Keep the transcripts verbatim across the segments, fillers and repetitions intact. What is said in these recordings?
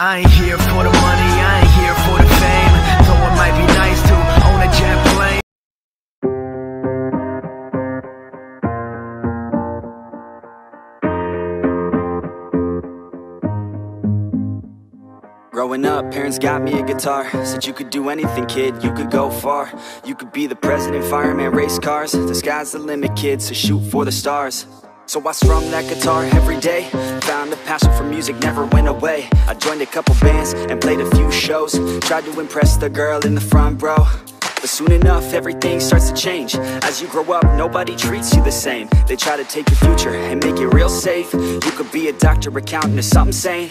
I ain't here for the money, I ain't here for the fame, though it might be nice to own a jet plane. Growing up, parents got me a guitar. Said you could do anything, kid, you could go far. You could be the president, fireman, race cars. The sky's the limit, kid, so shoot for the stars. So I strummed that guitar every day. Found the passion for music, never went away. I joined a couple bands and played a few shows. Tried to impress the girl in the front row. But soon enough, everything starts to change. As you grow up, nobody treats you the same. They try to take your future and make it real safe. You could be a doctor, accountant, or something sane.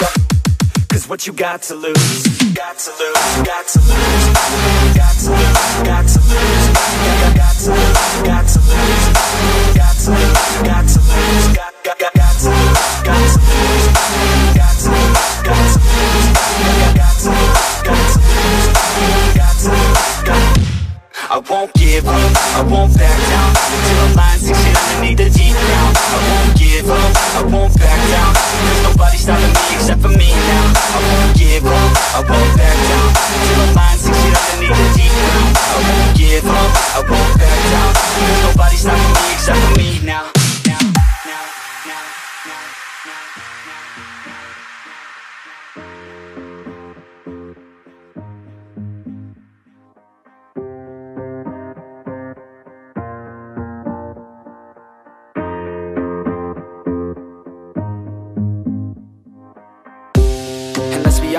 What you got to lose? Got to lose. Got to lose. Got to lose. Got to lose. Got to lose. Got to lose. Got to lose. Got to lose. Got got got got to lose. Got to lose. Got to lose. Got to lose. Got to lose. Got to lose. I won't give up. I won't back down. To the lines and shit underneath the deep ground. I won't give up. I won't back down. There's nobody stopping me except for me now. I won't give up, I won't back down. Till I'm lying six feet underneath the deep ground. I won't give up, I won't back down. There's nobody stopping me except for me now. Now, now, now, now,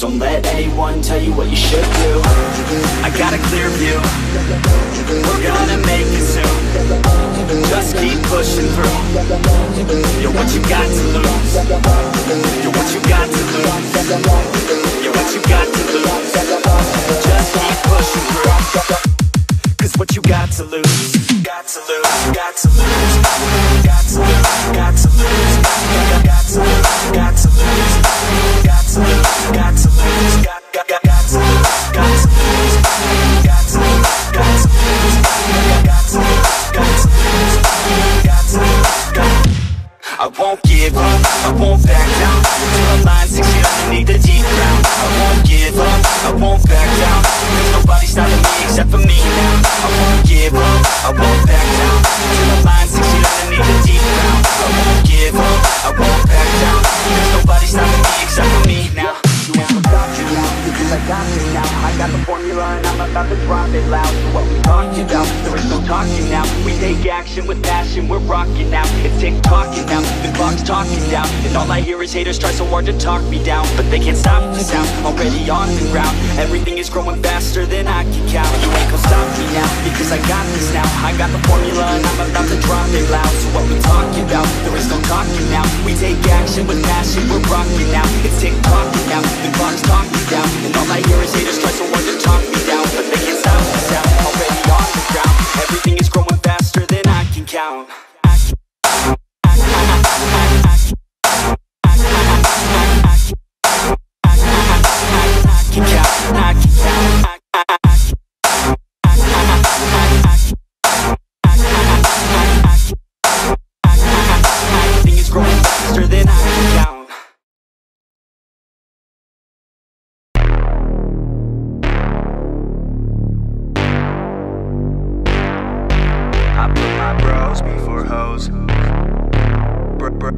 Don't let anyone tell you what you should do. I got a clear view, we're gonna make it soon. Just keep pushing through. You're what you got to lose. You're what you got to lose. You're what you got to lose. Just keep pushing through. Cause what you got to lose. Got to lose, got to lose. Got to lose, got to lose. Got to lose, got to lose. Got to lose, got to lose. Got got got got to lose. Got to lose, got to lose. Got to lose, got to lose. Got to lose, got to lose. I won't give up, I won't back down. Till I'm lying six feet underneath the deep ground. I won't give up, I won't back down. There's nobody stopping me except for me now. I won't give up, I won't back down. Till I'm lying six feet underneath the deep ground. I won't give up, I won't back down. There's nobody stopping me except for me now. You ain't a doctor now, because I got it now. I got the formula and I'm about to drop it loud. So what we talking about, there is no talking now. We take action with passion, we're rocking now. It's tick-tocking now, the clock's talking down. And all I hear is haters try so hard to talk me down. But they can't stop the sound, already on the ground. Everything is growing faster than I can count. You ain't gonna stop me now, because I got this now. I got the formula and I'm about to drop it loud. So what we talking about, there is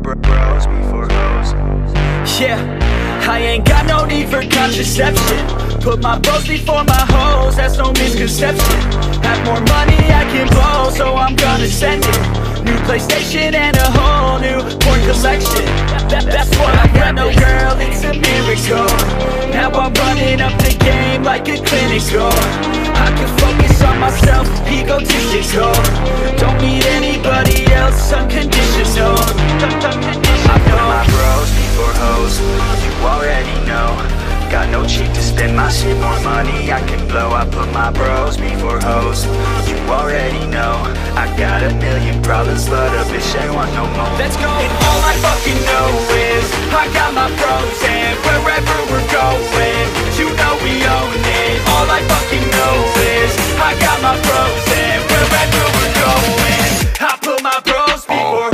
Bros B four Hoes. Yeah, I ain't got no need for contraception. Put my bros before my hoes, that's no misconception. Have more money I can blow, so I'm gonna send it. New PlayStation and a whole new porn collection. That, that's what I got, no girl, it's a miracle. Now I'm running up the game like a clinical. I can focus on myself, egotistical. Don't need anybody else, unconditional. I put my bros before hoes, you already know. Got no cheek to spend my shit, more money I can blow. I put my bros before hoes, you already know. I got a million problems, but a bitch ain't want no more. Let's go. And all I fucking know is I got my bros, and wherever we're going, you know we own it. All I fucking know is I got my bros, and wherever we're going, I put my bros before.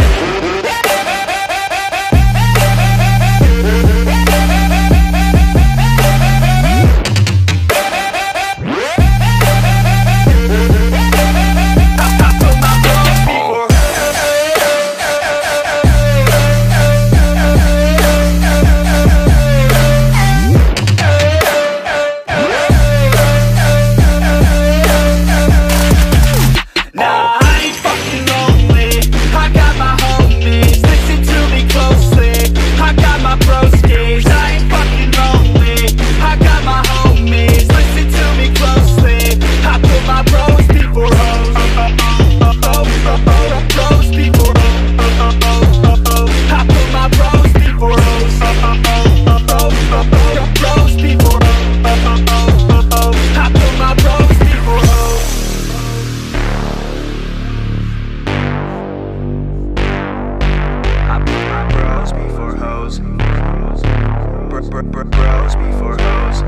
Bros before hoes.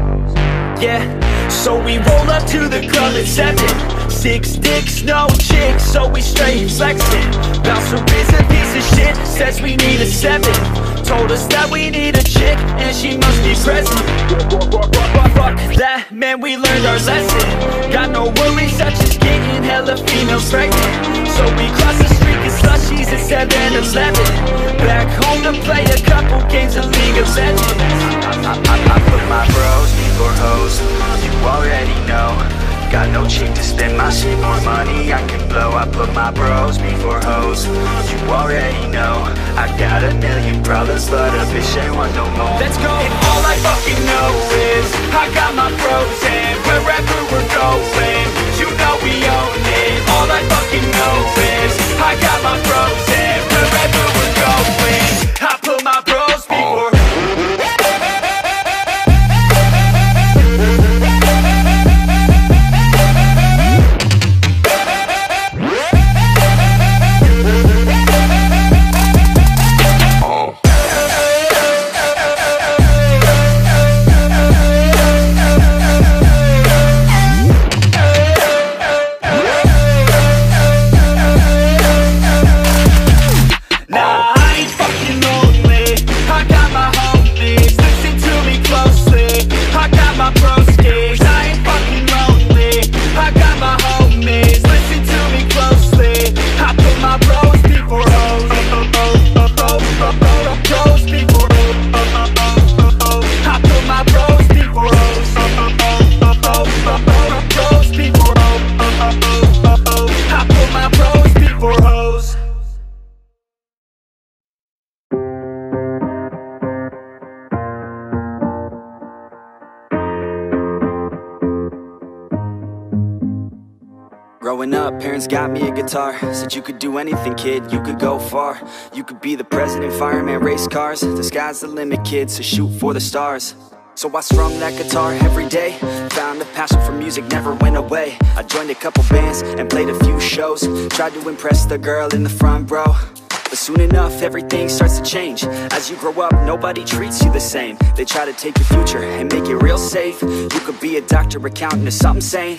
Yeah, so we roll up to the club at seven. Six dicks, no chicks, so we straight flexing. Bouncer is a piece of shit, says we need a seven. Told us that we need a chick, and she must be present. Fuck that, man, we learned our lesson. Got no worries, such as getting hella females pregnant. So we cross the street and slushies at seven eleven. Back home to play a couple games of League of Legends. I, I, I put my bros before hoes, you already know. Got no cheek to spend my shit, more money I can blow. I put my bros before hoes, you already know. I got a million problems, but a bitch ain't want no more. Let's go. And all I fucking know is I got my bros, and wherever we're going, you know we own it. All I fucking know is I got my bros, and wherever we're going, I put my bros before. Growing up, parents got me a guitar. Said you could do anything, kid, you could go far. You could be the president, fireman, race cars. The sky's the limit, kid, so shoot for the stars. So I strummed that guitar every day. Found a passion for music, never went away. I joined a couple bands and played a few shows. Tried to impress the girl in the front row. But soon enough, everything starts to change. As you grow up, nobody treats you the same. They try to take your future and make it real safe. You could be a doctor, accountant, or something sane.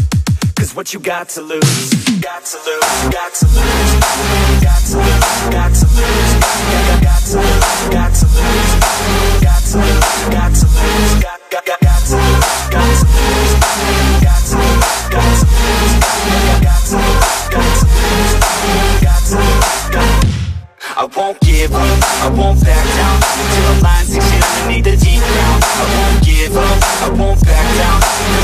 Cause what you got to lose. Got to lose. Got to lose. Got to lose. Got to lose.